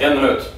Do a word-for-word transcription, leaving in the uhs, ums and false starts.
En minut.